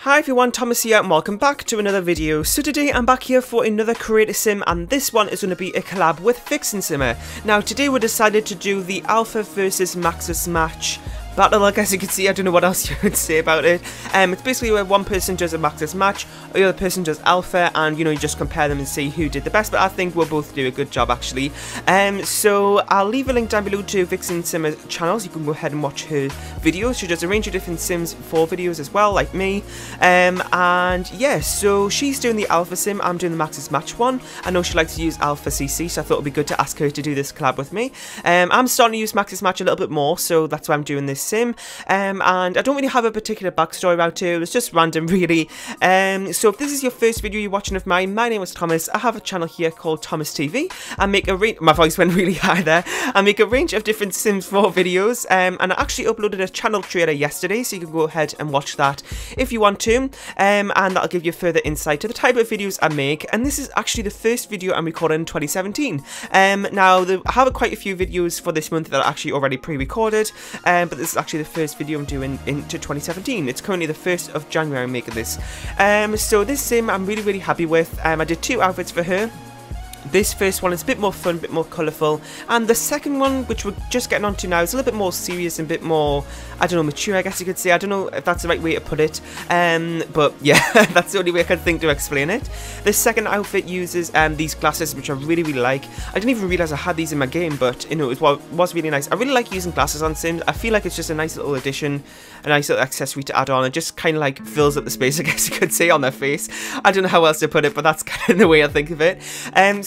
Hi everyone, Thomas here and welcome back to another video. So today I'm back here for another creator sim and this one is going to be a collab with VixenSimmer. Now today we decided to do the ALPHA versus MAXIS Match battle, I guess you can see. I don't know what else you would say about it. It's basically where one person does a MAXIS match, the other person does alpha, and you know, you just compare them and see who did the best. But I think we'll both do a good job actually. So I'll leave a link down below to VixenSimmer's channels. You can go ahead and watch her videos. She does a range of different Sims 4 videos as well, like me. And yeah, so she's doing the alpha sim. I'm doing the MAXIS match one. I know she likes to use alpha CC, so I thought it'd be good to ask her to do this collab with me. I'm starting to use MAXIS match a little bit more, so that's why I'm doing this sim. And I don't really have a particular backstory about it. It was just random really. So if this is your first video you're watching of mine, my name is Thomas. I have a channel here called Thomas TV. I make a range, my voice went really high there. I make a range of different Sims 4 videos, and I actually uploaded a channel trailer yesterday, so you can go ahead and watch that if you want to, and that'll give you further insight to the type of videos I make. And this is actually the first video I'm recording in 2017. Now I have quite a few videos for this month that are actually already pre-recorded, but this is actually the first video I'm doing into 2017. It's currently the 1st of January I'm making this. So this sim I'm really happy with. I did two outfits for her. This first one is a bit more fun, a bit more colourful, and the second one, which we're just getting onto now, is a little bit more serious and a bit more, I don't know, mature, I guess you could say. I don't know if that's the right way to put it, but yeah, that's the only way I can think to explain it. The second outfit uses these glasses, which I really like. I didn't even realise I had these in my game, but you know, it was really nice. I really like using glasses on Sims. I feel like it's just a nice little addition, a nice little accessory to add on. It just kind of like fills up the space, I guess you could say, on their face. I don't know how else to put it, but that's kind of the way I think of it.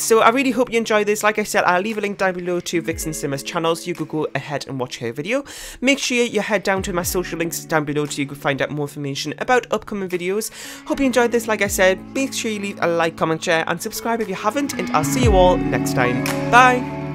So I really hope you enjoy this. Like I said, I'll leave a link down below to VixenSimmer's channel, so you could go ahead and watch her video. Make sure you head down to my social links down below so you can find out more information about upcoming videos. Hope you enjoyed this. Like I said, make sure you leave a like, comment, share and subscribe if you haven't, and I'll see you all next time. Bye!